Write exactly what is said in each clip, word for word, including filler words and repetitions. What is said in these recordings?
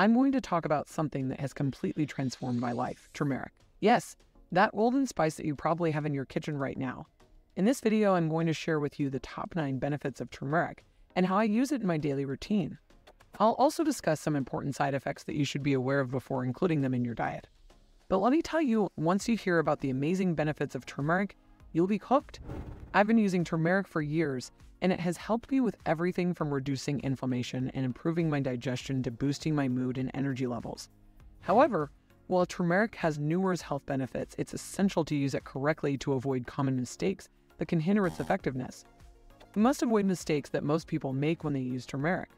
I'm going to talk about something that has completely transformed my life, turmeric. Yes, that golden spice that you probably have in your kitchen right now. In this video, I'm going to share with you the top nine benefits of turmeric and how I use it in my daily routine. I'll also discuss some important side effects that you should be aware of before including them in your diet. But let me tell you, once you hear about the amazing benefits of turmeric, you'll be hooked. I've been using turmeric for years, and it has helped me with everything from reducing inflammation and improving my digestion to boosting my mood and energy levels. However, while turmeric has numerous health benefits, it's essential to use it correctly to avoid common mistakes that can hinder its effectiveness. You must avoid mistakes that most people make when they use turmeric.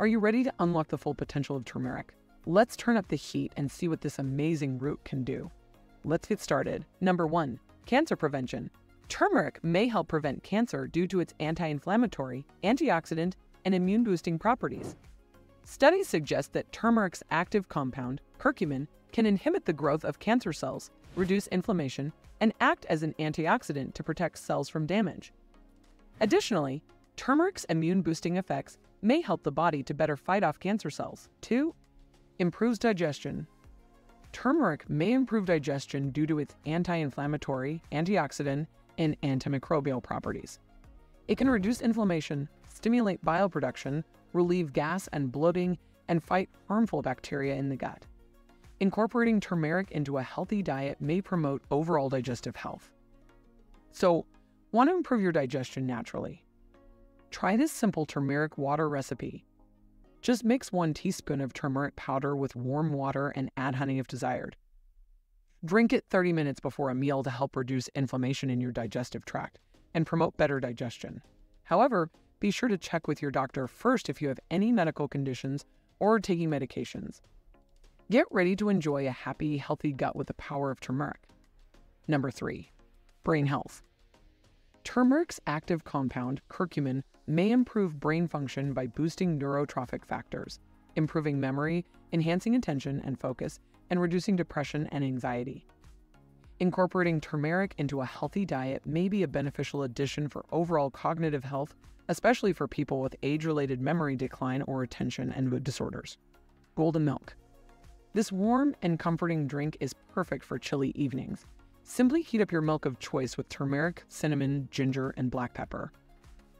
Are you ready to unlock the full potential of turmeric? Let's turn up the heat and see what this amazing root can do. Let's get started. Number one, cancer prevention. Turmeric may help prevent cancer due to its anti-inflammatory, antioxidant, and immune-boosting properties. Studies suggest that turmeric's active compound, curcumin, can inhibit the growth of cancer cells, reduce inflammation, and act as an antioxidant to protect cells from damage. Additionally, turmeric's immune-boosting effects may help the body to better fight off cancer cells. Two, improves digestion. Turmeric may improve digestion due to its anti-inflammatory, antioxidant, and antimicrobial properties. It can reduce inflammation, stimulate bile production, relieve gas and bloating, and fight harmful bacteria in the gut. Incorporating turmeric into a healthy diet may promote overall digestive health. So, want to improve your digestion naturally? Try this simple turmeric water recipe. Just mix one teaspoon of turmeric powder with warm water and add honey if desired. Drink it thirty minutes before a meal to help reduce inflammation in your digestive tract and promote better digestion. However, be sure to check with your doctor first if you have any medical conditions or are taking medications. Get ready to enjoy a happy, healthy gut with the power of turmeric. Number three, brain health. Turmeric's active compound, curcumin, may improve brain function by boosting neurotrophic factors, improving memory, enhancing attention and focus, and reducing depression and anxiety. Incorporating turmeric into a healthy diet may be a beneficial addition for overall cognitive health, especially for people with age-related memory decline or attention and mood disorders. Golden milk. This warm and comforting drink is perfect for chilly evenings. Simply heat up your milk of choice with turmeric, cinnamon, ginger, and black pepper.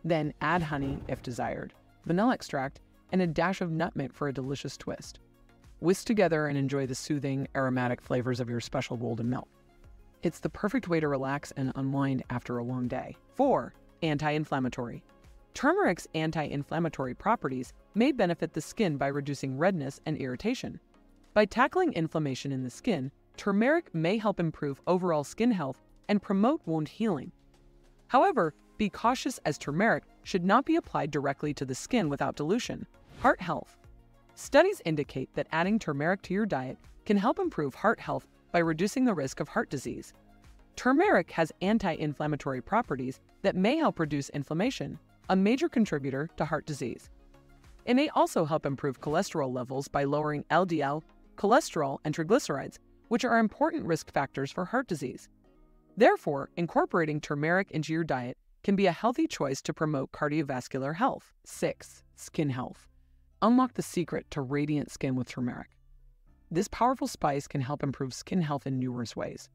Then add honey, if desired, vanilla extract, and a dash of nutmeg for a delicious twist. Whisk together and enjoy the soothing, aromatic flavors of your special golden milk. It's the perfect way to relax and unwind after a long day. Four, anti-inflammatory. Turmeric's anti-inflammatory properties may benefit the skin by reducing redness and irritation. By tackling inflammation in the skin, turmeric may help improve overall skin health and promote wound healing. However, be cautious as turmeric should not be applied directly to the skin without dilution. Heart health. Studies indicate that adding turmeric to your diet can help improve heart health by reducing the risk of heart disease. Turmeric has anti-inflammatory properties that may help reduce inflammation, a major contributor to heart disease. It may also help improve cholesterol levels by lowering L D L, cholesterol, and triglycerides, which are important risk factors for heart disease. Therefore, incorporating turmeric into your diet can be a healthy choice to promote cardiovascular health. Six, skin health. Unlock the secret to radiant skin with turmeric. This powerful spice can help improve skin health in numerous ways.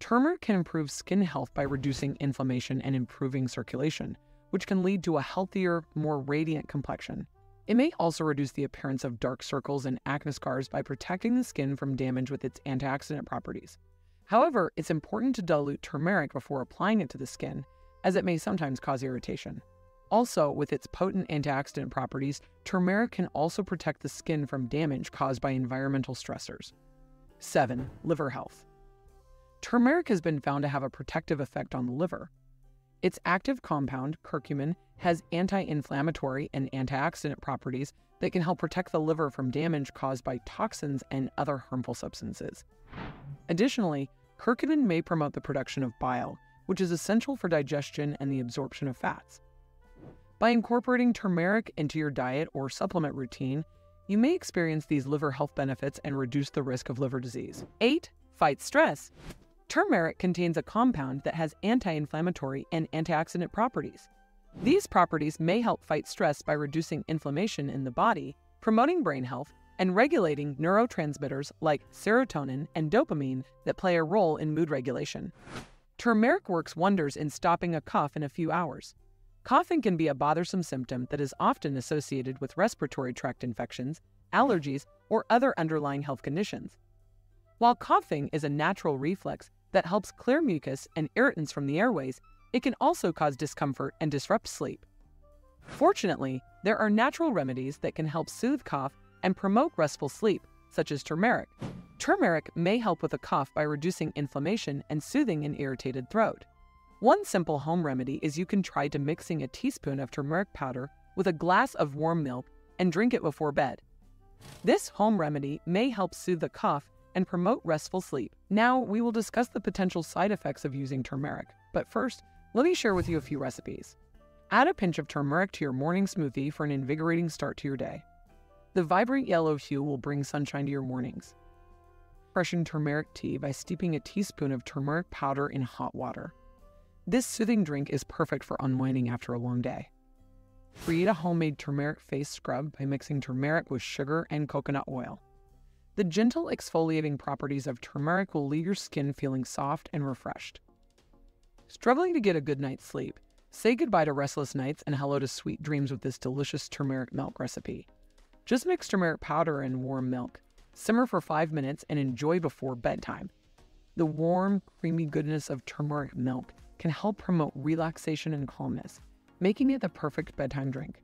Turmeric can improve skin health by reducing inflammation and improving circulation, which can lead to a healthier, more radiant complexion. It may also reduce the appearance of dark circles and acne scars by protecting the skin from damage with its antioxidant properties. However, it's important to dilute turmeric before applying it to the skin, as it may sometimes cause irritation. Also, with its potent antioxidant properties, turmeric can also protect the skin from damage caused by environmental stressors. Seven, liver health. Turmeric has been found to have a protective effect on the liver. Its active compound, curcumin, has anti-inflammatory and antioxidant properties that can help protect the liver from damage caused by toxins and other harmful substances. Additionally, curcumin may promote the production of bile, which is essential for digestion and the absorption of fats. By incorporating turmeric into your diet or supplement routine, you may experience these liver health benefits and reduce the risk of liver disease. Eight, fight stress. Turmeric contains a compound that has anti-inflammatory and antioxidant properties. These properties may help fight stress by reducing inflammation in the body, promoting brain health, and regulating neurotransmitters like serotonin and dopamine that play a role in mood regulation. Turmeric works wonders in stopping a cough in a few hours. Coughing can be a bothersome symptom that is often associated with respiratory tract infections, allergies, or other underlying health conditions. While coughing is a natural reflex that helps clear mucus and irritants from the airways, it can also cause discomfort and disrupt sleep. Fortunately, there are natural remedies that can help soothe cough and promote restful sleep, such as turmeric. Turmeric may help with a cough by reducing inflammation and soothing an irritated throat. One simple home remedy is you can try to mixing a teaspoon of turmeric powder with a glass of warm milk and drink it before bed. This home remedy may help soothe the cough and promote restful sleep. Now, we will discuss the potential side effects of using turmeric, but first, let me share with you a few recipes. Add a pinch of turmeric to your morning smoothie for an invigorating start to your day. The vibrant yellow hue will bring sunshine to your mornings. Freshen turmeric tea by steeping a teaspoon of turmeric powder in hot water. This soothing drink is perfect for unwinding after a long day. Create a homemade turmeric face scrub by mixing turmeric with sugar and coconut oil. The gentle exfoliating properties of turmeric will leave your skin feeling soft and refreshed. Struggling to get a good night's sleep? Say goodbye to restless nights and hello to sweet dreams with this delicious turmeric milk recipe. Just mix turmeric powder and warm milk. Simmer for five minutes and enjoy before bedtime. The warm, creamy goodness of turmeric milk can help promote relaxation and calmness, making it the perfect bedtime drink.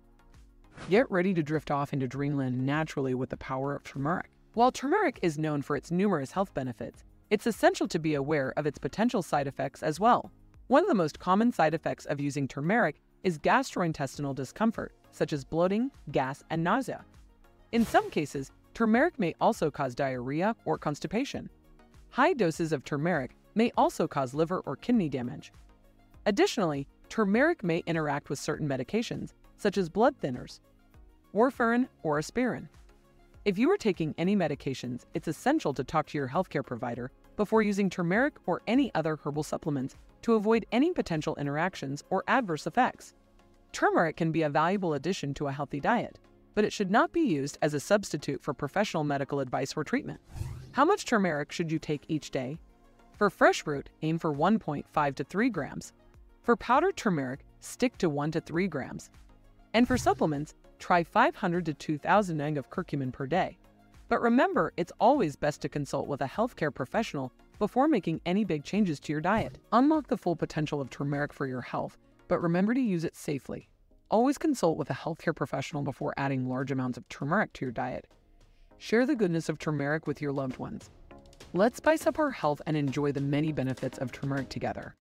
Get ready to drift off into dreamland naturally with the power of turmeric. While turmeric is known for its numerous health benefits, it's essential to be aware of its potential side effects as well. One of the most common side effects of using turmeric is gastrointestinal discomfort, such as bloating, gas, and nausea. In some cases, turmeric may also cause diarrhea or constipation. High doses of turmeric may also cause liver or kidney damage. Additionally, turmeric may interact with certain medications, such as blood thinners, warfarin, or aspirin. If you are taking any medications, it's essential to talk to your healthcare provider before using turmeric or any other herbal supplements to avoid any potential interactions or adverse effects. Turmeric can be a valuable addition to a healthy diet, but it should not be used as a substitute for professional medical advice or treatment. How much turmeric should you take each day? For fresh root, aim for one point five to three grams. For powdered turmeric, stick to one to three grams. And for supplements, try five hundred to two thousand milligrams of curcumin per day. But remember, it's always best to consult with a healthcare professional before making any big changes to your diet. Unlock the full potential of turmeric for your health, but remember to use it safely. Always consult with a healthcare professional before adding large amounts of turmeric to your diet. Share the goodness of turmeric with your loved ones. Let's spice up our health and enjoy the many benefits of turmeric together.